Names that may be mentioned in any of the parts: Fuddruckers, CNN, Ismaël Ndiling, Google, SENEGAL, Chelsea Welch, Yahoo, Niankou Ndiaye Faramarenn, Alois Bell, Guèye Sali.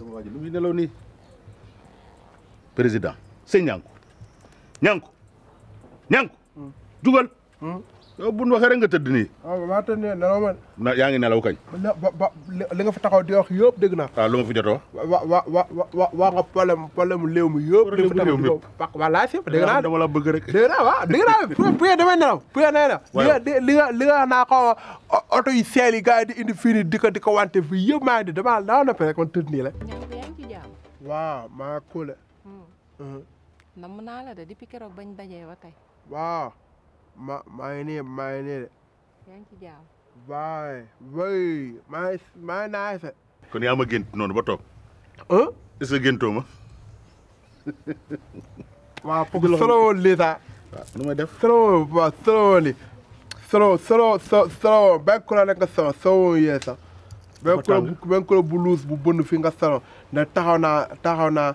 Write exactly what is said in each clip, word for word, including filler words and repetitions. sama waji lu muy nelaw ni président sëñ Niankou Niankou Niankou jugal yow buñ waxee rek nga tëdd nii waaw ma tëdd ne nelaw man na yaa ngi nelaw kañ li nga fa taxaw di wax yëpp dégg naa waaw lu nga fi jotoo wa wa wa wa nga problème problème léew mi yëpp def taw do pak wala ci dégg naa dama la bëgg rek dégg naa waaw dégg naa pué damay nelaw pué nee na li nga li nga naa ko oto yi seel yi gars yi di indi fii nii di ko di ko wante fii yëpp maa ngi di dama naaw na rek man tëdd nii la waaw maa cool nam naa la de depuis keroog bañ dajee wa tey waaw ma my name, my name. Thank you, Jao. Bye, bye. My, my knife. Can you have a gint? No, no, but oh, it's a gintoma. Wow, throw leather. No, my death. Throw, but thoroughly. Throw, throw, throw, throw. Back on like a son, so yes. Back on Bunko Bulus, Bubun finger throw. The Tahana, Tahana.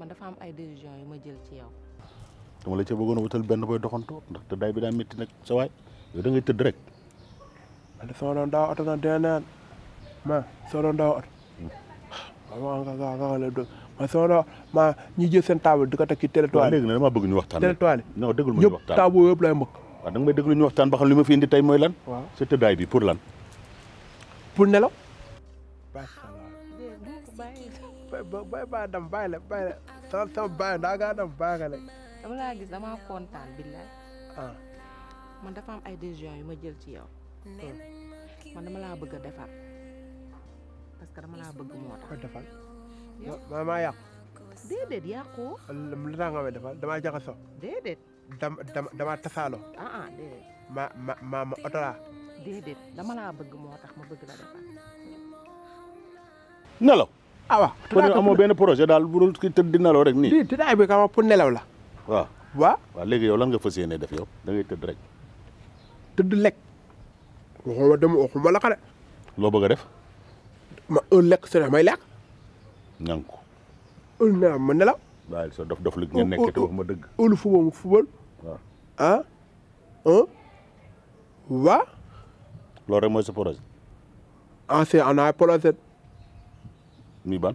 man dafa am ay décision yu ma jël ci yow dama la ci bëggoon wutal benn boy doxantu ndax te day bi daa metti nag sa waay yow da ngay tëdd rek man dafa doon daaw oto na deneen ma soo doon daaw oto ma nga nga nga la do ma soo doon ma ñi jël seen table di ko teg ci territoire léegi na dama bëgg ñu waxtaan territoire non déglu ma ñu waxtaan table yëpp lay mbëkk waaw da nga may déglu ñu waxtaan ba xam li ma fi indi tey mooy lan waaw sa tëddaay bi pour lan pour nelaw Bye bye, dam bye la bye la. Tam tam bye, da nga dam bye la. Dama la gis dama kontaan billahi. Ah. Man dafa am ay décision yu ma jël ci yow. Man dama la bëgg defar. Parce que dama la bëgg moo tax defal. Ma ma yàq. Déedéet yàqoo. Lu tax nga may defal dama jaxaso. Déedéet. Dam dama tasaalo. Ah ah déedéet. Ma ma ma ma oto la. Déedéet dama la bëgg moo tax ma bëgg la defal. Nelaw. Awa pour amoo benn projet daal bu dul ki tëdd di nelaw rek nii di tëddaay bi ka pour nelaw la waaw waaw waaw léegi yow lan nga fas yéene def yow da ngay tëdd rek tëdd lekk waxuma dem waxuma la xare loo bëgg a def ma un lekk sa may lekk Niankou un nelaw ma nelaw waaye sa dof dof lu ngeen nekk te wax ma dëgg ulu football mu football waaw ah un waaw loolu rek mooy sa projet ah c'est on a projet mi ban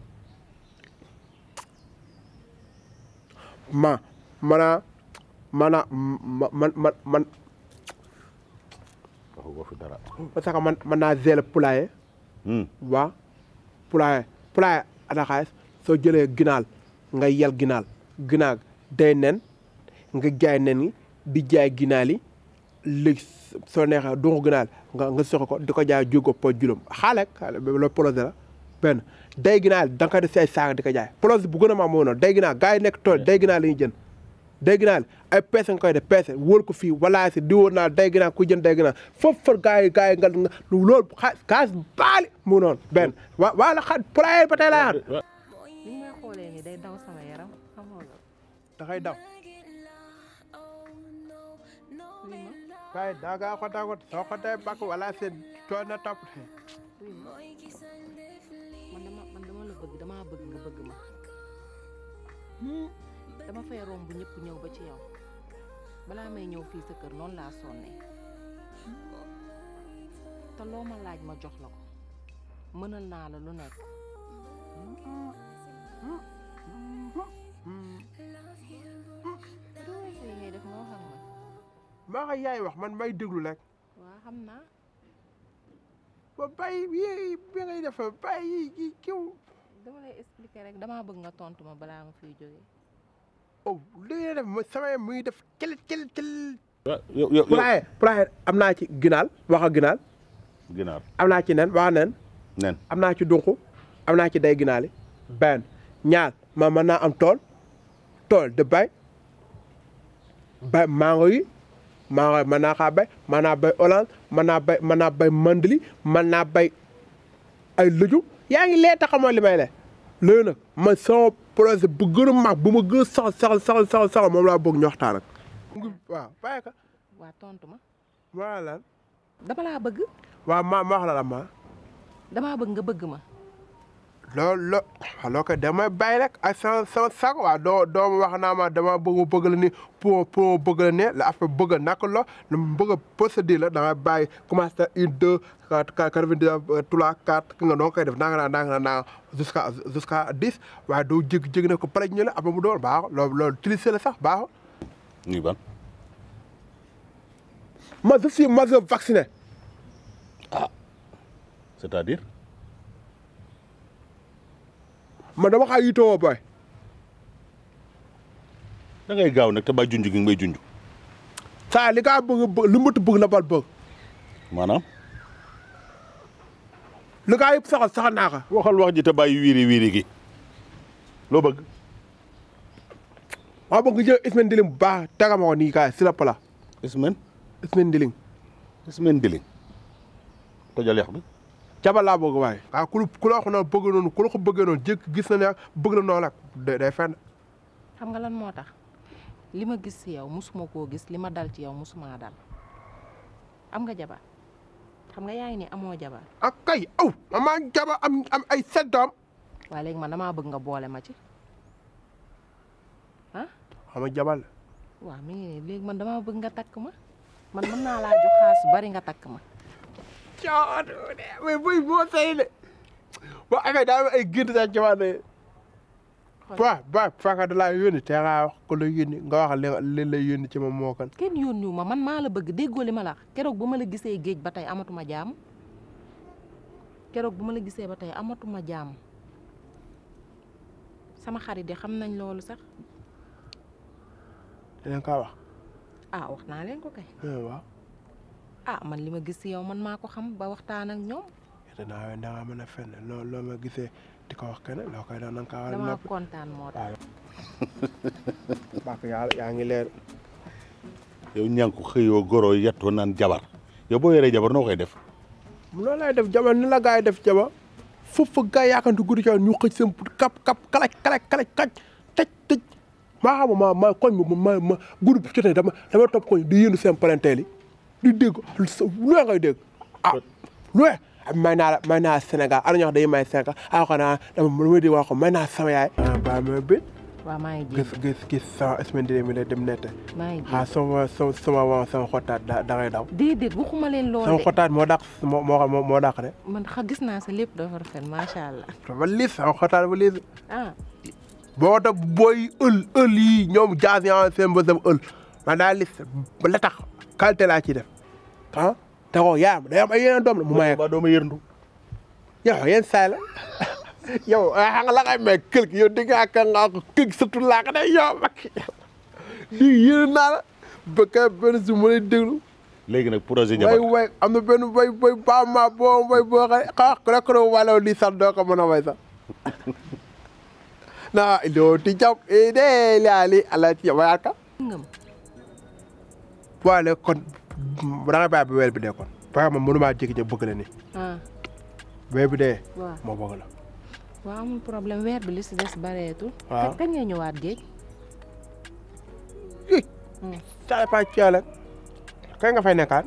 ma mana mana man man man ko fi dara parce que man man naa zèle poulailler hmm wa poulailler poulailler ada xaalis soo jëlee ginaal nga yel ginaal ginaag day nen nga jaay nen yi di jaay ginaal yi léegi soo neexee dungu ginaal nga nga soxo ko di ko jaay jógo po juróom xaale xaale le projet la benn day ginaal da nga ko def si ay saako di ko jaay projet bu gën a ma moo noonu day ginaal gars yi nekk tool day ginaal la ñuy jënd day ginaal ay peese nga koy def peese wóor ko fii walaay si di wóor naa day ginaal ku jënd day ginaal foofu fa gars yi gars yi nga loolu xaalis baali mu noonu benn wa waa la xa poulailler ba tey laa xam li may xoolee ni day daw sama yaram xamoo la da ngay daw waaye daa ngaa ko dagot soo ko day bakk wala seen coono na topp dama bëgg nga bëgg ma dama fay romb ñëpp ñëw ba ci yow balaa may ñëw fii sa kër noonu laa sonne te loo ma laaj ma jox la ko mënal naa la lu nekk li ngay def moo xam ma maa xam yaay wax man may déglu rek waa xam naa ba bay bi ngay def bay yi kiw dama lay expliquer rek damaa bëgg nga tontu ma balaa ma fiy jógee. oh li ngay def mooy sama muy def kel kel kel. yow yow poulailler poulailler am naa ci ginaal wax a ginaal. ginaal am naa ci nen wax nen. nen am naa ci dunq am naa ci day ginaali. benn ñaar ma mën naa am tool tool de bay bay mango yi mango yi mën naa xaa bay mën naa bay orange mën naa bay mën naa bay mandeli mën naa bay ay lëju yaa ngi lee taxamoo li may le léegi nag man sama projet bu gën a mag bu ma gën a sax sax sax sax sax moom laa bëgg ñu waxtaan ak. waaw bàyyi ko. waaw tontu ma. waaw lan. dama laa bëgg. waaw ma ma wax la la ma. damaa bëgg nga bëgg ma. loolu loo alors que dama bàyyi rek ak sama sama saako waaw doo doo ma wax naa ma dama bëgg bëgg la ni pour pour bëgg la ne la affaire bëgg nak la lu mu bëgg a procédé la da nga bàyyi commencé une deux quatre quatre-vingt-dix trois quatre nga doon koy def nanga naa nanga naa jusqu'à jusqu'à dix waaye doo jég jég na ko pare ñu la après mu doon baaxul loolu loolu triché la sax baaxul. ñu ban. ma je suis majeur vacciné. ah c'est-à-dire. man dama xaar yitewoo booy. da ngay gaaw nag te bàyyi junj gi nga may junj. saa li nga bëgg bëgg lu mot bëgg la bal bëgg. maanaam. li nga yëpp sax sax naa ko. waxal wax ji te bàyyi wiiri wiiri gi loo bëgg. maa bëgg nga jël Ismaël Ndiling bu baax tega ma ko nii kaay si la pala. Ismaël. Ismaël Ndiling. Ismaël Ndiling. tojal yàq bi. jabar laa bëgg waaye. ah ku ku la wax noonu bëgg noonu ku la ko bëggee noonu jékki gis na ne bëgg na noonu rek day day fenn. xam nga lan moo tax li ma gis ci yow musuma koo gis li ma dal ci yow musuma dal am nga jabar xam nga yaa ngi ne amoo jabar. ak kay aw ma maa jabar am am ay sept doom. waaye léegi man damaa bëgg nga boole ma ci ah. xam nga jabar la. waaw mi ngi léegi man damaa bëgg nga takk ma man mën naa laa jox xaalis bari nga takk ma. caa mais buy boo say de boo amee daa am ay gént sax ci wàllu ba ba fàqat laa yónni te nga wax ko la yónni nga wax li la yónni ci ma moo kan. kenn yónniwu ma man maa la bëgg déggoo li ma la wax keroog bu ma la gisee géej ba tey amatuma jaam keroog bu ma la gisee ba tey amatuma jaam sama xarit de xam nañ loolu sax. dinañ kaa wax. ah wax naa leen ko kay. waaw. ah man li ma gis ci yow man maa ko xam ba waxtaan ak ñoom. dinaa weesu dangaa mën a fenn loo loo ma gisee di ko wax kenn loo koy doon na nga kaa war a. damaa kontaan moo tax. parce que yàlla yaa ngi leer. yow Niankou xëyoo goro yettoo naan jabar yow boo yoree jabar noo koy def. loolu lay def jabar ni la gars yi def jabar foofu gars yi yaakaar naa guddi coono ñu xëj seen kap kap kalaj kalaj kalaj kaj tëj tëj maa xam ma ma koñ ma ma ma guddi bu jotee dama dama topp koñ di yëndu seen parentèle yi. di dégg lu la ngay dégg ah lu la may naa la may naa Sénégal ala ñoo xam day may Sénégal ah xanaa dama lu may di wax ko may naa sama yaay. ah ba ma bi. waaw maa ngi ji gis gis gis sama semaine mi la dem nette. maa ngi ji ah sama sama sama waa sama xottaat da da ngay daw. déedéet waxuma leen lool de sama xottaat moo dàq moo moo moo dàq de. man xa gis naa sa lépp dafa rafet macha allah. dafa liis sama xottaat dafa liis. ah. boo tax booy ël ël yi ñoom jaas yi ah seen bës ël man daa liis ba la tax. qualité laa ciy def ah te ko yaa day am ay yeneen doom la mu maye. ba doo ma yërndu. yow yéen saa la yow xam nga la ngay may kël gi yow di nga ak nga ko këg surtout laa ko day yow ak lii yërn naa la ba ka benn su ma lay déglu. léegi nag projet jabar way way am na benn way way ba ma boo way boo xam ne xaax rek la wala lii sax doo ko mën a way sax. naa loo ti jàpp dee laa lii ala ci wayaat ka. waaye kon da nga bàyyi ba weer bi dee kon parce que man mënu maa jékki-jékki bëgg la ni. weer bi dee. waaw moo bëgg la. waaw amul problème weer bi li si des bareetul. waaw kañ nga ñëwaat géej. hi. ça dépend ci yàlla kañ nga fay nekkaat.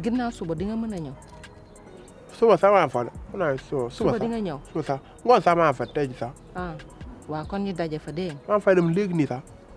ginnaaw suba di nga mën a ñëw. suba sax maa fa la. mën suba suba di nga ñëw. suba sax ngoon sax maa fa tey ji sax. ah waaw kon ñu daje fa dee. maa fay dem léegi nii sax.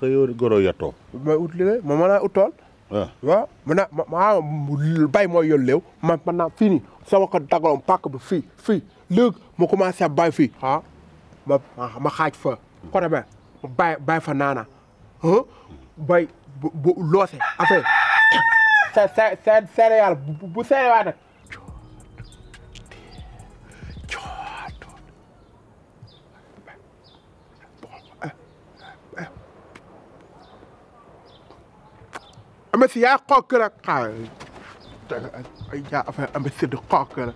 xëyoo goro yattoo. ma ut liggéey ma mën a utool. waaw waaw ma naa ma bay mooy yoon léew man man naa fii nii sama ko dagaloon pàkk bi fii fii léegi ma commencé bay fii. ah ma ma xaaj fa. côté ba ma bay bay fa naana ah bay bu bu loose affaire sa sa sa céréale bu bu céréale nag. أما سيا قاكرة قال يا أما سيد قاكرة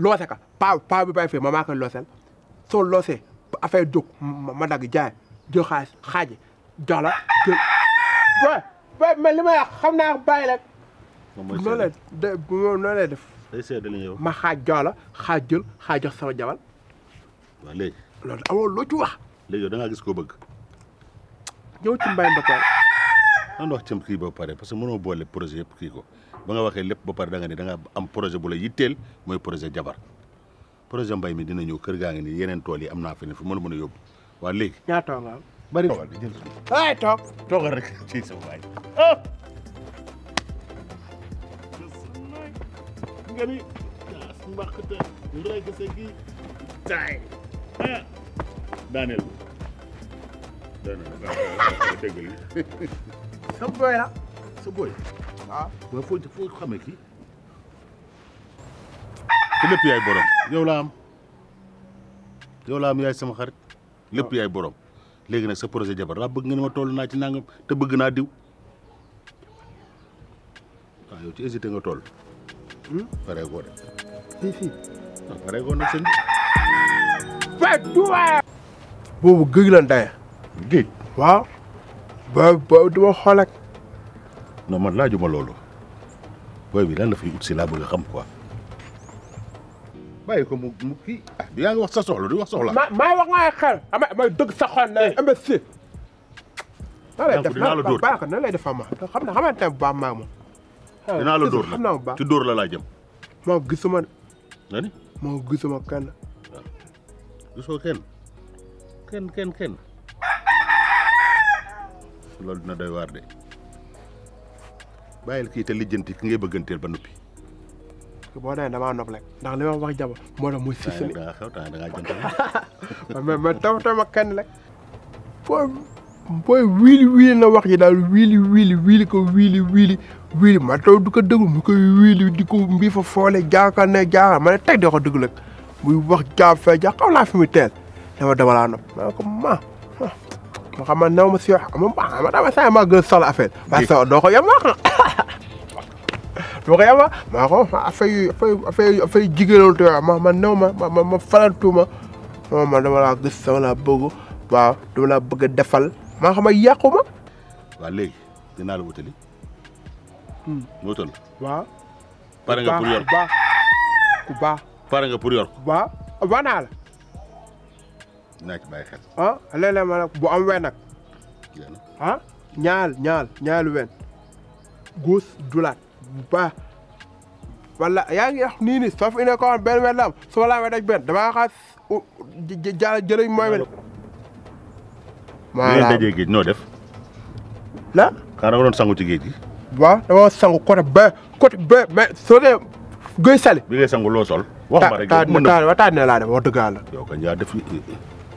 Loseka, power, power by my market losel. So losse, I fell duck, Madagai, Jokas, Haji, Dollar. But, but, Melima, come now by that. No, let the no, they said, my hard dollar, hard jewel, hard just so javel. Lay, Lord, I will look you up. Lay your dog is go back. You can buy the car. I'm not Tim Kibo, but a monoboy, Porze Kigo. Bangawa ke lepp ba par da nga ni da nga am projet bu la yitteel mooy projet jabar projet mbay mi dina ñëw kër ga nga ni yeneen tool yi am naa fi ne fu mënu mënu yóbbu waa léegi ñaata nga bari toogal jël ay toog toogal rek ci sa waay ah nga ni mbakta rek sa gi tay ah Daniel Daniel dégg li sa boy la sa boy ah mais foo foo xamee kii te lépp yaay borom yow laa am yow laa am yaay sama xarit lépp yaay borom léegi nag sa projet jabar laa bëgg nga ne ma toll naa ci nangam te bëgg naa diw waaw yow ci hésité nga toll pare goo de si si pare goo nag sëñ bi boobu géej la ndaya géej waaw ba ba duma xool ak non man laajuma loolu booy bi lan la fiy ut si laa bëgg a xam quoi bàyyi ko mu mu kii ah yaa ngi wax sa soxla di wax soxla. ma maa wax nga xel ama may dëgg sa xol na M S C. naa la def baax na lay def ma xam na xamante ne bu baax maa moom. dinaa la dóor la ci dóor la laa jëm. moo gisuma. nani moo gisuma kenn. waaw gisoo kenn kenn kenn kenn. loolu dina doy waar de. bàyyil kii te lijjanti ki ngay bëgganteel ba noppi. boo nee damaa nopp rek ndax li ma wax jaba moo tax muy sisali. da ngaa xew da ngaa jënd rek. mais mais taw taw ma kenn rek. booy booy wiili wiili na wax ji daal wiili wiili wiili ko wiili wiili wiili ma taw du ko déglu mu koy wiili di ko mbii fa foole jaaka ne jaaka ma ne teg doo ko déglu rek muy wax jaab fee jaax xaw naa fi muy teel dama dama laa nopp ma ne ko ma. ma xam ne néew ma si wax ma ma dama saa ma gën a soxla affaire parce que doo ko yem wax doo ko yem wax maa ko affaire yu affaire yu affaire yu jigéen loolu tamit ma ma néew ma ma ma farantuuma ma ma dama laa gis sama laa bëgg waaw dama laa bëgg a defal maa xam ne yàqu ma. waaw léegi dinaa la wutali. moo toll. waaw. pare nga pour yor ku baax ku baax. pare nga pour yor. waaw ba naa la. naa ci bàyyi xel. ah léeg-léeg ma nag bu am wen nag. ah ñaal ñaal ñaal wen. góos dulaat bu baax. wala yaa ngi wax nii nii soo fi indee ko woon benn wen la am su ma laa wey daj benn damaa xaas ja jërëjëf mooy wen. maanaam dajee géej noo def. la. xanaa dama doon sangu ci géej gi. waaw dama sangu côté ba côté ba mais soo dee Guèye Sali. bi ngay sangu loo sol. wax ma rek yow mën na taa ne laa def wax dëgg yàlla. yow kañ laa def.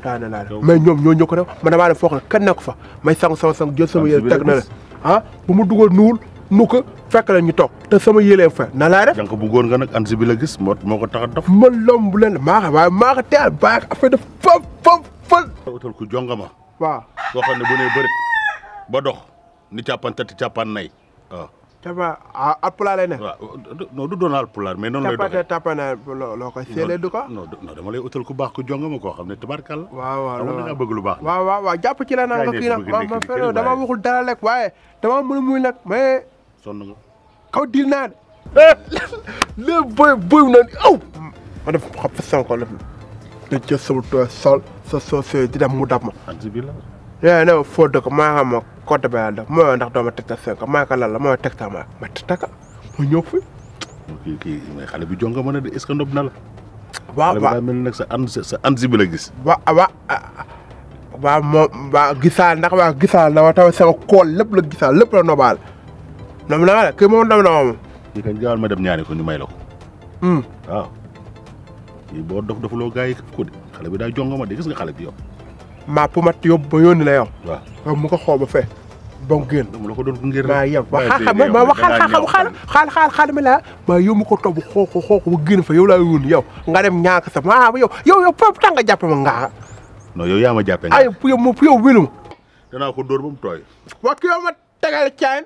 taane laa def mais ñoom ñoo ñoo ko def man damaa ne foog na kenn nekk fa may sang sang sang jël sama yére teg na la ah bu mu dugal nuul nu ko fekk la ñu toog te sama yélee fa na laa def. donc bëggoon nga nag ansi bi la gis moo moo ko tax a dof. ma lomb leen maa xa waaye maa xa teel baa xa affaire def fam fam fam. utal ku jongama. waaw koo xam ne bu nee bërit ba dox ni càppan tati càppan nay waaw. càppa ah alpulaar lay ne. waaw non du doon alpulaar mais noonu lay doxee. càppa te càppa loo loo koy séeréer du ko. non non dama lay utal ku baax ku jongama koo xam ne tabarkàlla. waaw waaw waaw nga bëgg lu baax. waaw waaw waaw jàpp ci la naan nga kii nag ma ma fële dama waxul dara rek waaye dama mënu muy nag mais. sonn nga. kaw diir naa de. léegi booy booy mu naan aw. ma def xam fa sama ko lépp la jël sama tool sol sa soo see di dem mu dab ma. nee na foo dëkk maa xam ma côté ba yàlla def moo ndax doo ma teg ta seko maa ko lal la moo teg ta ma ma teg ta ka mu ñëw fi. kii kii mais xale bi jonga ma ne de est ce que ndob na la. waaw waaw xale bi mel nag sa an sa an si bi la gis. wa wa waaw moom waaw gisaa ndax waaw gisaa la wa taw sama kool lépp la gisaa lépp la nobaal. ñoom la nga ne kii moom ndob na moom. kii kañ gaawal ma dem ñaari ko ñu may la ko. waaw kii boo dof dofloo gars yi ko de. xalé bi da jongama de gis nga xalé bi yow ma pumat yob ba yoni la yow waaw mu ko xoba fe bon gën dum la ko doon ngir ba yow ba xaxa ma wax xal xal xal xal xal mi la ba yow mu ko tob xoxo xoxo ba gën fa yow la yoon yow nga dem ñaaka sa ma yow yow yow pop tanga japp ma nga no yow ya ma jappé ay yow mo yow welum dana ko door bu mu toy wa ki yow ma tagal cian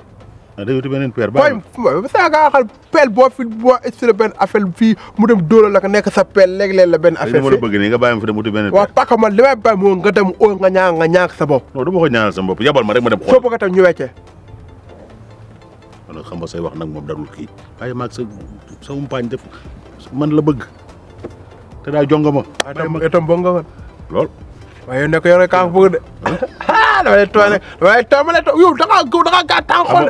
da yow benen per ba boy sa nga xal pel bo fi bo estre ben afel fi mu dem doolo la nek sa pel leg leg la ben afel fi mo bëgg ni nga bayam fi dem wuti benen wa paka man limay bay mo nga dem o nga ñaa nga ñaak sa bop no dama ko ñaanal sa bop yebal ma rek ma dem xol so bëgg tam ñu wéccé wala xam ba say wax nak mom darul ki ay maak sa sa umpagne def man la bëgg té da jongoma etam bo nga lool waye nek yo rek ka bëgg de ah dama lay toone waye tama lay to yow da nga da nga ga tan xol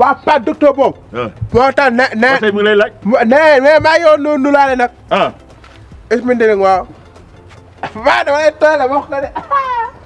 wa pa docteur bob mo ta ne ne batay mi lay laaj ne ma yo nonu la le nak ah isminde nak wa wa da lay tola wax la de